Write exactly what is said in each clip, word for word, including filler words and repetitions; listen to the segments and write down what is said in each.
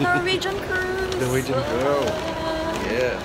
Norwegian Cruise. Norwegian Pearl. Yeah.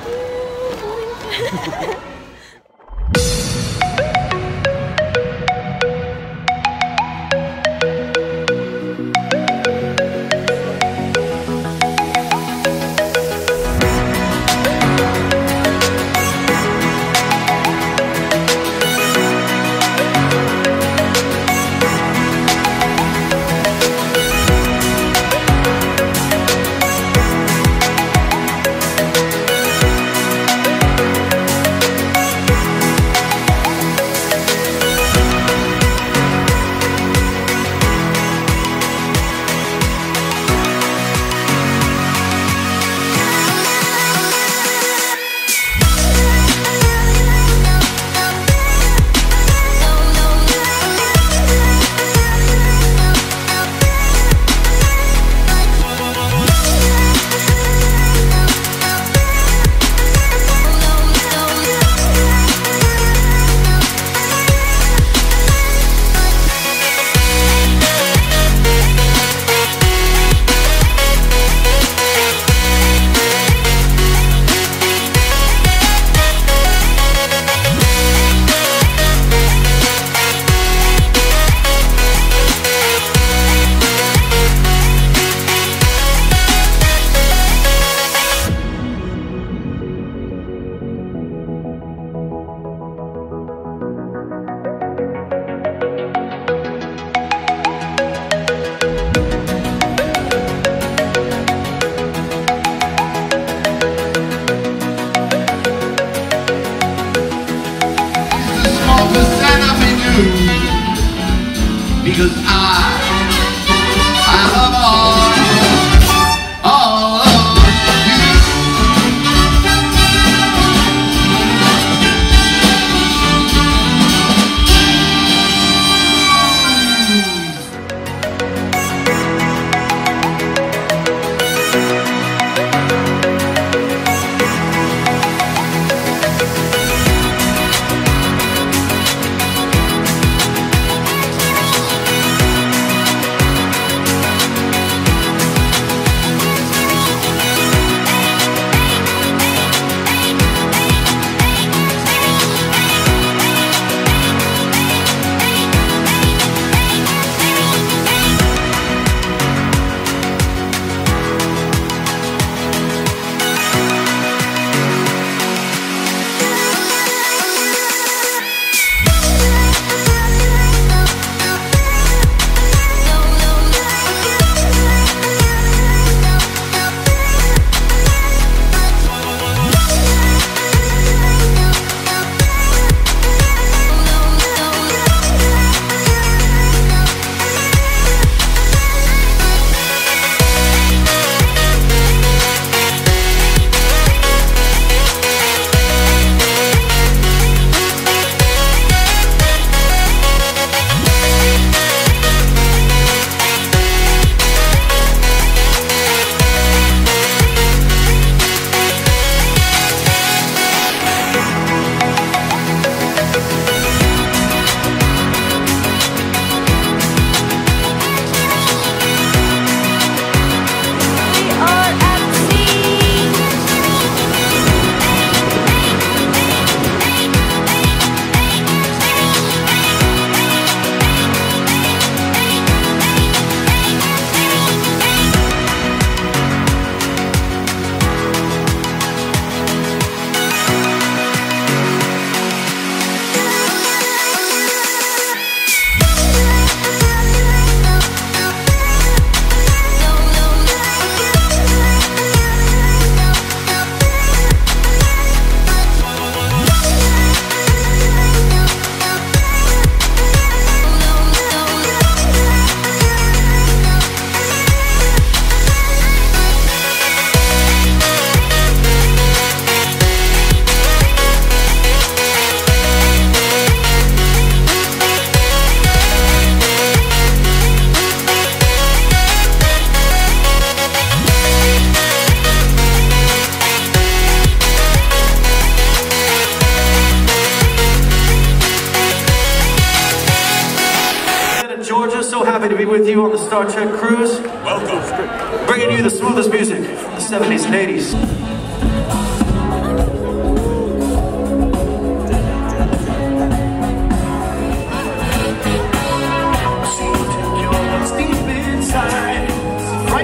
with you on the Star Trek Cruise. Welcome. Bringing you the smoothest music from the seventies and eighties. Sorry, neighbor.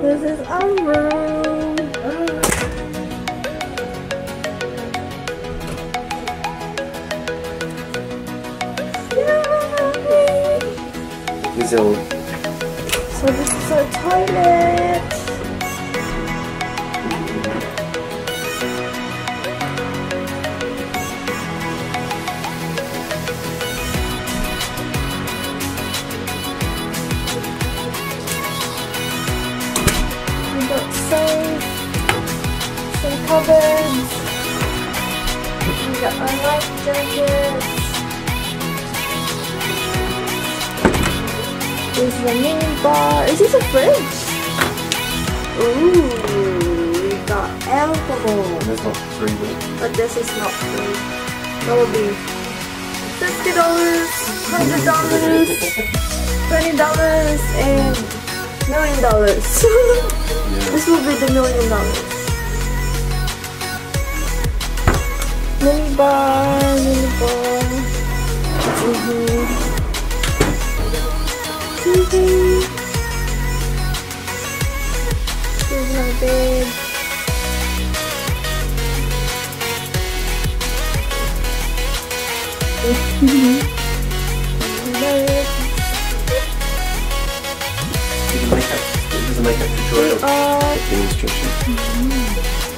This is our room. Yay! So this is our toilet. Some cupboards. We got our life jackets. There's the mini bar. Is this a fridge? Ooh, we got alcohol. That's not free, but this is not free. That will be fifty dollars, hundred dollars, twenty dollars, and million dollars. This will be the million dollars. Mini bar, mini bar. Mm-hmm. T V. Here's my bed. Mm-hmm. This is a makeup tutorial. Instruction. Mm-hmm.